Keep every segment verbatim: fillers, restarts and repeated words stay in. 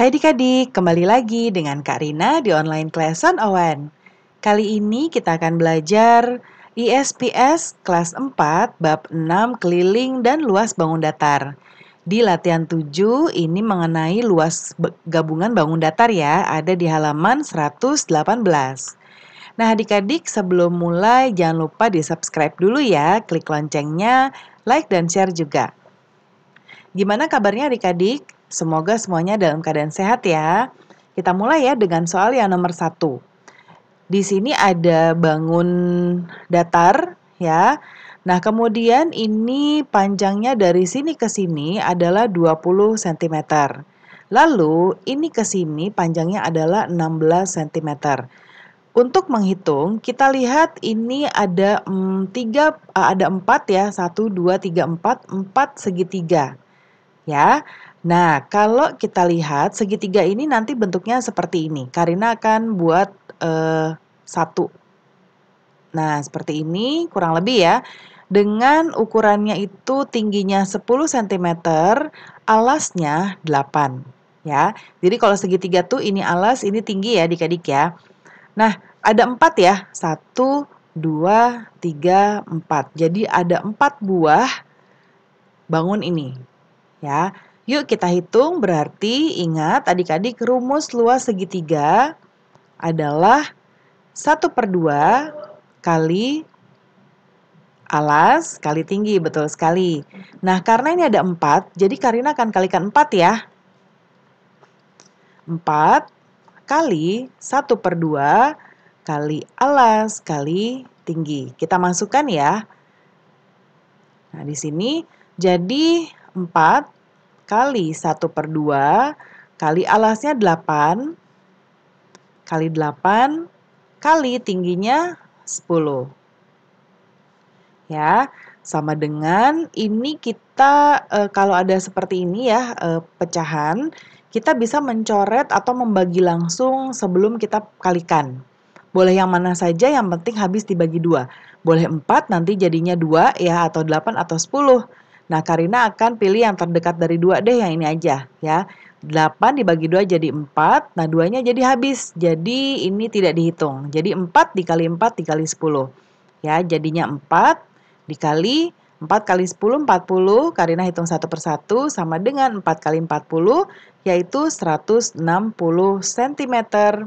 Hai adik-adik, kembali lagi dengan Kak Rina di Online Lesson Owen. Kali ini kita akan belajar E S P S kelas empat bab enam keliling dan luas bangun datar. Di latihan tujuh ini mengenai luas gabungan bangun datar ya, ada di halaman seratus delapan belas. Nah adik-adik, sebelum mulai jangan lupa di-subscribe dulu ya, klik loncengnya, like dan share juga. Gimana kabarnya adik-adik? Semoga semuanya dalam keadaan sehat ya. Kita mulai ya dengan soal yang nomor satu. Di sini ada bangun datar ya. Nah kemudian ini panjangnya dari sini ke sini adalah dua puluh sentimeter. Lalu ini ke sini panjangnya adalah enam belas sentimeter. Untuk menghitung kita lihat ini ada hmm, tiga, ada empat ya. satu, dua, tiga, empat, empat segitiga ya. Nah, kalau kita lihat segitiga ini nanti bentuknya seperti ini. Karina akan buat eh, satu. Nah, seperti ini kurang lebih ya. Dengan ukurannya itu tingginya sepuluh sentimeter, alasnya delapan ya. Jadi kalau segitiga tuh ini alas, ini tinggi ya adik-adik ya. Nah, ada empat ya. satu, dua, tiga, empat. Jadi ada empat buah bangun ini ya. Yuk kita hitung, berarti ingat adik-adik rumus luas segitiga adalah satu per dua kali alas kali tinggi, betul sekali. Nah karena ini ada empat, jadi Karina akan kalikan empat ya. empat kali satu per dua kali alas kali tinggi. Kita masukkan ya. Nah di sini jadi empat kali satu per dua, kali alasnya delapan, kali delapan, kali tingginya sepuluh. Ya, sama dengan ini kita e, kalau ada seperti ini ya, e, pecahan, kita bisa mencoret atau membagi langsung sebelum kita kalikan. Boleh yang mana saja, yang penting habis dibagi dua. Boleh empat, nanti jadinya dua ya, atau delapan atau sepuluh. Nah, Karina akan pilih yang terdekat dari dua deh, yang ini aja ya. delapan dibagi dua jadi empat, nah duanya jadi habis. Jadi ini tidak dihitung. Jadi empat dikali empat dikali sepuluh. Ya, jadinya empat dikali empat kali sepuluh, empat puluh. Karina hitung satu per satu sama dengan empat kali empat puluh, yaitu seratus enam puluh sentimeter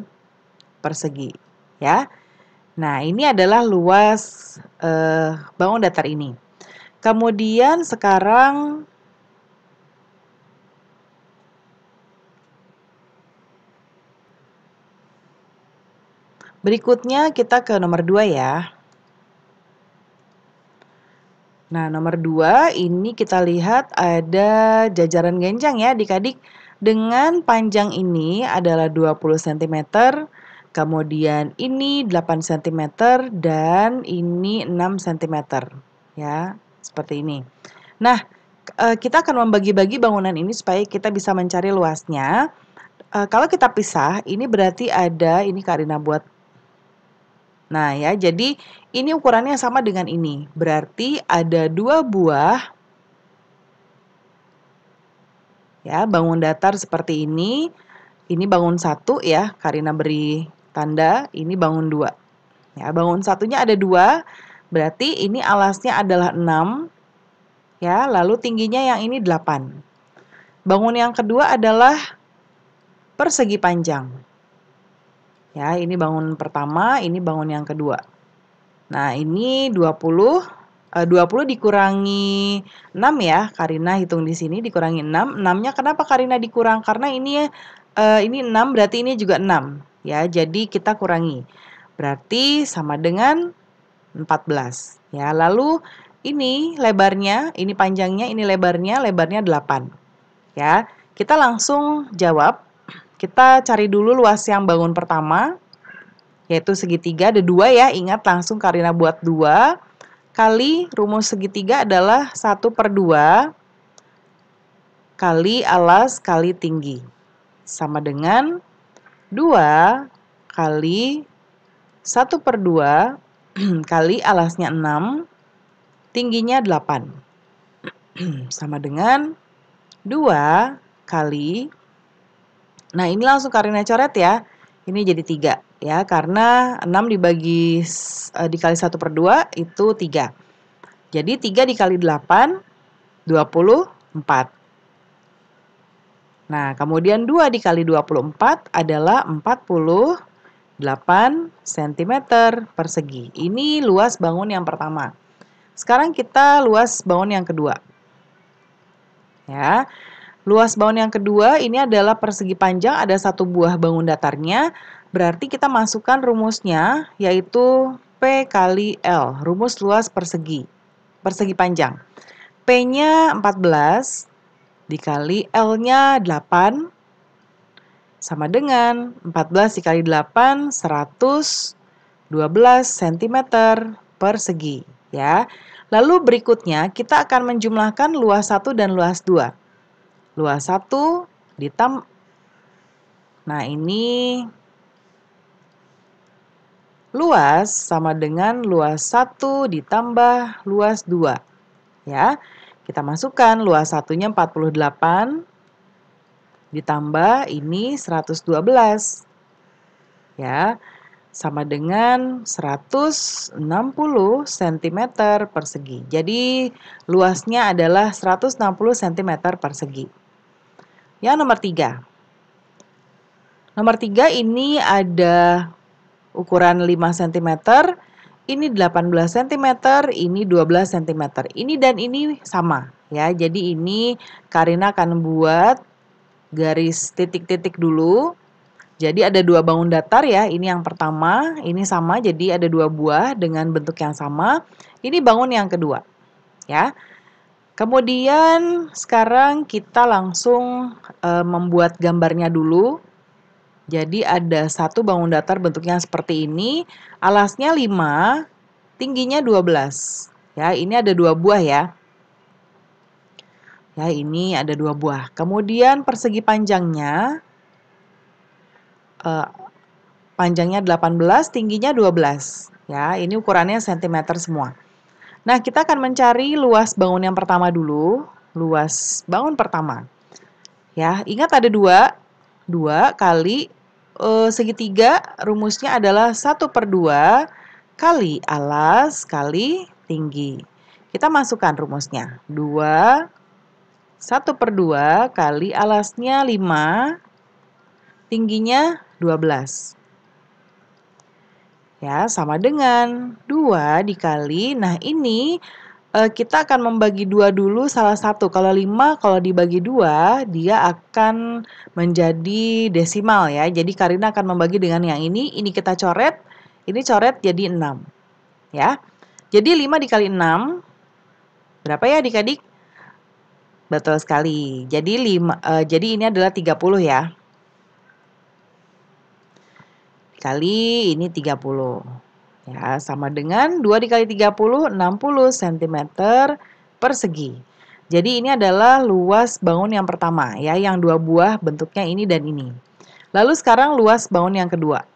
persegi. Ya. Nah, ini adalah luas eh, bangun datar ini. Kemudian sekarang berikutnya kita ke nomor dua ya. Nah nomor dua ini kita lihat ada jajaran genjang ya adik-adik. Dengan panjang ini adalah dua puluh sentimeter, kemudian ini delapan sentimeter, dan ini enam sentimeter ya. Seperti ini. Nah, kita akan membagi-bagi bangunan ini supaya kita bisa mencari luasnya. Kalau kita pisah, ini berarti ada, ini Kak Rina buat. Nah ya, jadi ini ukurannya sama dengan ini. Berarti ada dua buah ya bangun datar seperti ini. Ini bangun satu ya, Kak Rina beri tanda. Ini bangun dua. Ya, bangun satunya ada dua. Berarti ini alasnya adalah enam, ya, lalu tingginya yang ini delapan. Bangun yang kedua adalah persegi panjang. Ya, ini bangun pertama, ini bangun yang kedua. Nah, ini dua puluh, dua puluh dikurangi enam ya, Karina hitung di sini dikurangi enam. enam-nya kenapa Karina dikurang? Karena ini, ini enam, berarti ini juga enam. Ya, jadi kita kurangi. Berarti sama dengan empat belas ya. Lalu ini lebarnya, ini panjangnya, ini lebarnya, lebarnya delapan ya. Kita langsung jawab. Kita cari dulu luas yang bangun pertama, yaitu segitiga ada dua ya. Ingat langsung Karina buat dua. Kali rumus segitiga adalah satu per dua kali alas kali tinggi, sama dengan dua kali satu per dua kali alasnya enam, tingginya delapan, sama dengan dua kali Nah, ini langsung Kak Rina coret ya. Ini jadi tiga ya, karena enam dibagi uh, dikali satu per dua itu tiga. Jadi tiga dikali delapan, dua puluh empat. Nah, kemudian dua dikali dua puluh empat adalah empat puluh delapan sentimeter persegi. Ini luas bangun yang pertama. Sekarang kita luas bangun yang kedua. Ya. Luas bangun yang kedua ini adalah persegi panjang, ada satu buah bangun datarnya, berarti kita masukkan rumusnya yaitu P kali L, rumus luas persegi, persegi panjang. P-nya empat belas dikali L-nya delapan sama dengan empat belas dikali delapan, seratus dua belas sentimeter persegi ya. Lalu berikutnya kita akan menjumlahkan luas satu dan luas dua. Luas satu ditambah, nah ini luas sama dengan luas satu ditambah luas dua. Ya, kita masukkan luas satunya empat puluh delapan ditambah ini seratus dua belas. Ya, sama dengan seratus enam puluh sentimeter persegi. Jadi luasnya adalah seratus enam puluh sentimeter persegi. Ya, nomor tiga. Nomor tiga ini ada ukuran lima sentimeter, ini delapan belas sentimeter, ini dua belas sentimeter. Ini dan ini sama ya. Jadi ini Kak Rina akan buat garis titik-titik dulu. Jadi ada dua bangun datar ya. Ini yang pertama, ini sama, jadi ada dua buah dengan bentuk yang sama. Ini bangun yang kedua ya. Kemudian sekarang kita langsung e, membuat gambarnya dulu. Jadi ada satu bangun datar bentuknya seperti ini, alasnya lima, tingginya dua belas. Ya, ini ada dua buah ya. Ya, ini ada dua buah. Kemudian persegi panjangnya e, panjangnya delapan belas, tingginya dua belas. Ya, ini ukurannya sentimeter semua. Nah, kita akan mencari luas bangun yang pertama dulu. Luas bangun pertama. Ya, ingat ada dua. Dua kali e, segitiga, rumusnya adalah satu per dua kali alas kali tinggi. Kita masukkan rumusnya. dua, satu per dua kali alasnya lima, tingginya dua belas. Ya, sama dengan dua dikali, nah ini eh, kita akan membagi dua dulu salah satu. Kalau lima, kalau dibagi dua, dia akan menjadi desimal ya. Jadi Kak Rina akan membagi dengan yang ini, ini kita coret, ini coret jadi enam. Ya, jadi lima dikali enam, berapa ya adik-adik? Betul sekali, jadi, lima, eh, jadi ini adalah tiga puluh ya. Kali ini tiga puluh ya, sama dengan dua dikali tiga puluh, enam puluh sentimeter persegi. Jadi ini adalah luas bangun yang pertama ya, yang dua buah bentuknya ini dan ini. Lalu sekarang luas bangun yang kedua,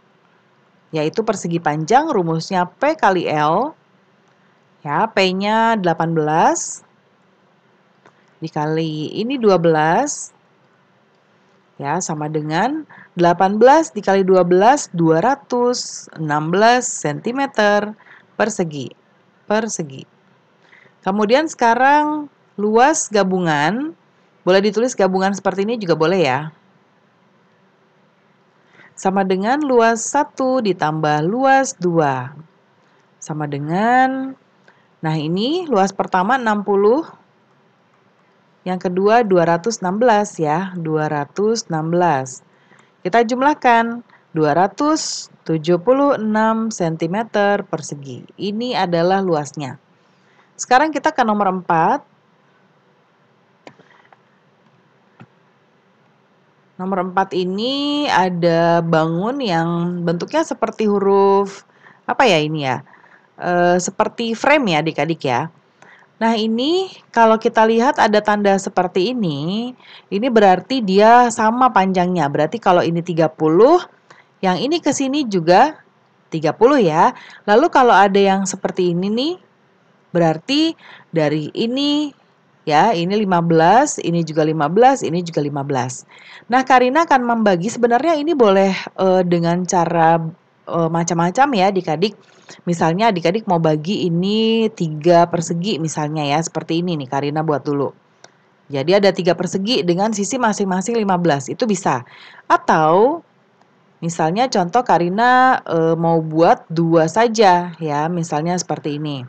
yaitu persegi panjang, rumusnya P kali L ya. P nya delapan belas dikali ini dua belas ya, sama dengan delapan belas dikali dua belas, dua ratus enam belas sentimeter persegi. Persegi. Kemudian sekarang luas gabungan, boleh ditulis gabungan seperti ini juga boleh ya. Sama dengan luas satu ditambah luas dua. Sama dengan, nah ini luas pertama enam puluh. Yang kedua dua ratus enam belas ya, dua ratus enam belas. Kita jumlahkan dua ratus tujuh puluh enam sentimeter persegi. Ini adalah luasnya. Sekarang kita ke nomor empat. Nomor empat ini ada bangun yang bentuknya seperti huruf apa ya ini ya? E, seperti frame ya adik-adik ya. Nah ini kalau kita lihat ada tanda seperti ini, ini berarti dia sama panjangnya. Berarti kalau ini tiga puluh, yang ini ke sini juga tiga puluh ya. Lalu kalau ada yang seperti ini nih, berarti dari ini Ya, ini lima belas, ini juga lima belas, ini juga lima belas. Nah, Kak Rina akan membagi, sebenarnya ini boleh uh, dengan cara uh, macam-macam ya adik-adik. Misalnya adik-adik mau bagi ini tiga persegi misalnya ya, seperti ini nih Kak Rina buat dulu. Jadi ada tiga persegi dengan sisi masing-masing lima belas, itu bisa. Atau misalnya contoh Kak Rina uh, mau buat dua saja ya, misalnya seperti ini.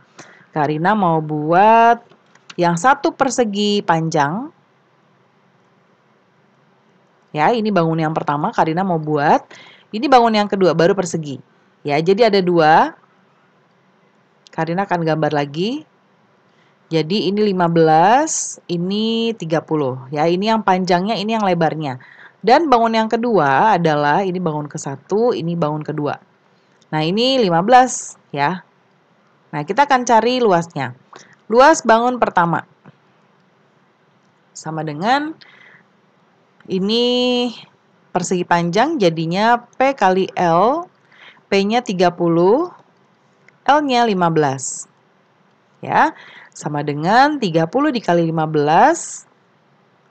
Kak Rina mau buat yang satu persegi panjang. Ya, ini bangun yang pertama Kak Rina mau buat. Ini bangun yang kedua baru persegi. Ya, jadi ada dua. Kak Rina akan gambar lagi. Jadi ini lima belas, ini tiga puluh. Ya, ini yang panjangnya, ini yang lebarnya. Dan bangun yang kedua adalah ini bangun ke satu, ini bangun kedua. Nah, ini lima belas ya. Nah, kita akan cari luasnya. Luas bangun pertama sama dengan ini persegi panjang, jadinya P kali L, P-nya tiga puluh, L-nya lima belas. Ya, sama dengan tiga puluh dikali lima belas,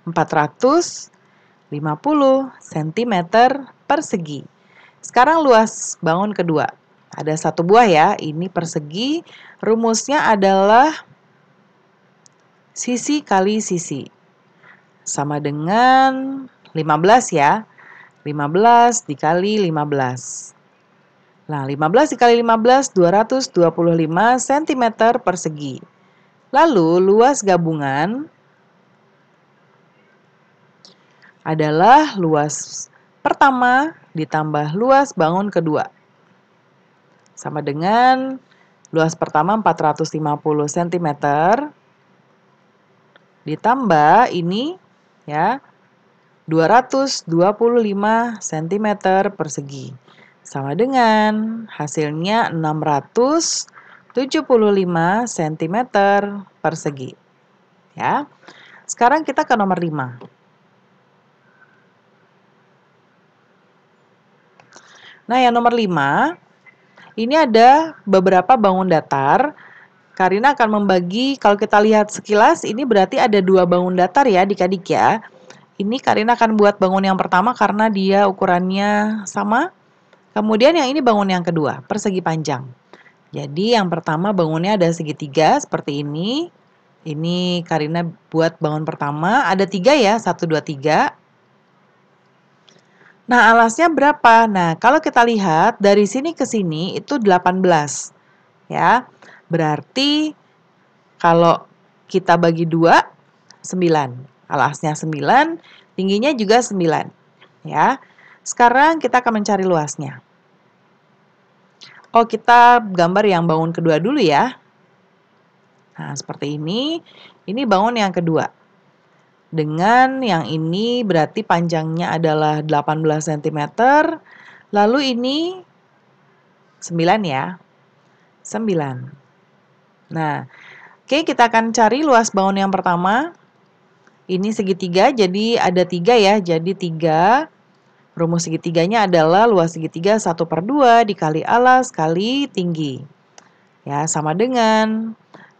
empat ratus lima puluh cm persegi. Sekarang luas bangun kedua. Ada satu buah ya, ini persegi, rumusnya adalah sisi kali sisi sama dengan lima belas ya. lima belas dikali lima belas. Nah, lima belas dikali lima belas, dua ratus dua puluh lima cm persegi. Lalu luas gabungan adalah luas pertama ditambah luas bangun kedua. Sama dengan luas pertama empat ratus lima puluh cm. Ditambah ini ya dua ratus dua puluh lima cm persegi. Sama dengan hasilnya enam ratus tujuh puluh lima cm persegi. Ya. Sekarang kita ke nomor lima. Nah, yang nomor lima ini ada beberapa bangun datar. Kak Rina akan membagi, kalau kita lihat sekilas, ini berarti ada dua bangun datar ya adik-adik ya. Ini Kak Rina akan buat bangun yang pertama karena dia ukurannya sama. Kemudian yang ini bangun yang kedua, persegi panjang. Jadi yang pertama bangunnya ada segitiga seperti ini. Ini Kak Rina buat bangun pertama, ada tiga ya, satu, dua, tiga. Nah, alasnya berapa? Nah, kalau kita lihat dari sini ke sini itu delapan belas ya. Berarti kalau kita bagi dua, sembilan. Alasnya sembilan, tingginya juga sembilan. Ya. Sekarang kita akan mencari luasnya. Oh, kita gambar yang bangun kedua dulu ya. Nah, seperti ini. Ini bangun yang kedua. Dengan yang ini berarti panjangnya adalah delapan belas cm. Lalu ini sembilan ya. sembilan. Nah, oke, kita akan cari luas bangun yang pertama. Ini segitiga, jadi ada tiga ya. Jadi tiga, rumus segitiganya adalah luas segitiga satu per dua dikali alas kali tinggi. Ya, sama dengan,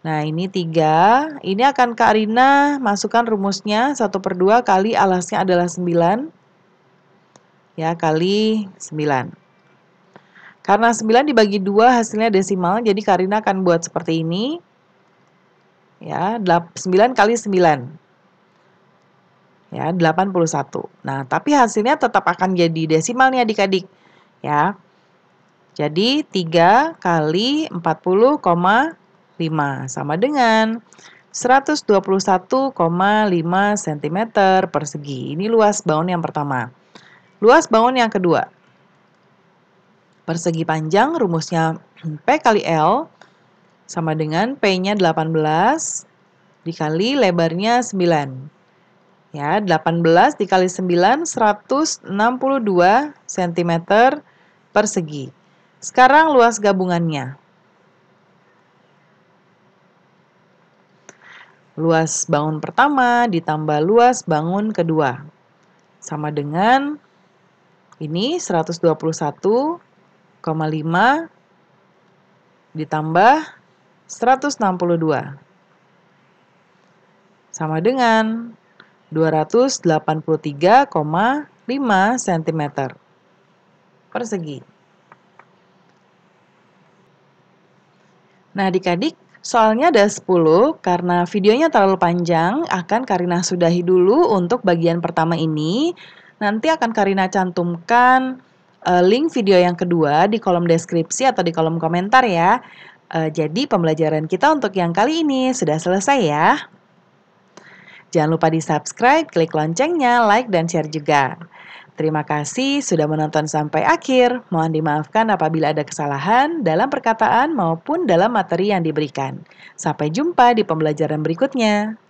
nah ini tiga, ini akan Kak Rina masukkan rumusnya satu per dua kali alasnya adalah sembilan. Ya, kali sembilan. Karena sembilan dibagi dua hasilnya desimal, jadi Kak Rina akan buat seperti ini. Ya, sembilan kali sembilan. Ya, delapan puluh satu. Nah, tapi hasilnya tetap akan jadi desimal nih adik-adik. Ya. Jadi tiga kali empat puluh koma lima sama dengan seratus dua puluh satu koma lima cm persegi. Ini luas bangun yang pertama. Luas bangun yang kedua. Persegi panjang rumusnya P kali L sama dengan P-nya delapan belas dikali lebarnya sembilan. Ya, delapan belas dikali sembilan, seratus enam puluh dua cm persegi. Sekarang luas gabungannya. Luas bangun pertama ditambah luas bangun kedua. Sama dengan ini seratus dua puluh satu koma lima ditambah seratus enam puluh dua sama dengan dua ratus delapan puluh tiga koma lima sentimeter persegi. Nah, adik-adik, soalnya ada sepuluh, karena videonya terlalu panjang, akan Kak Rina sudahi dulu untuk bagian pertama ini. Nanti akan Kak Rina cantumkan link video yang kedua di kolom deskripsi atau di kolom komentar ya. Jadi pembelajaran kita untuk yang kali ini sudah selesai ya. Jangan lupa di-subscribe, klik loncengnya, like, dan share juga. Terima kasih sudah menonton sampai akhir. Mohon dimaafkan apabila ada kesalahan dalam perkataan maupun dalam materi yang diberikan. Sampai jumpa di pembelajaran berikutnya.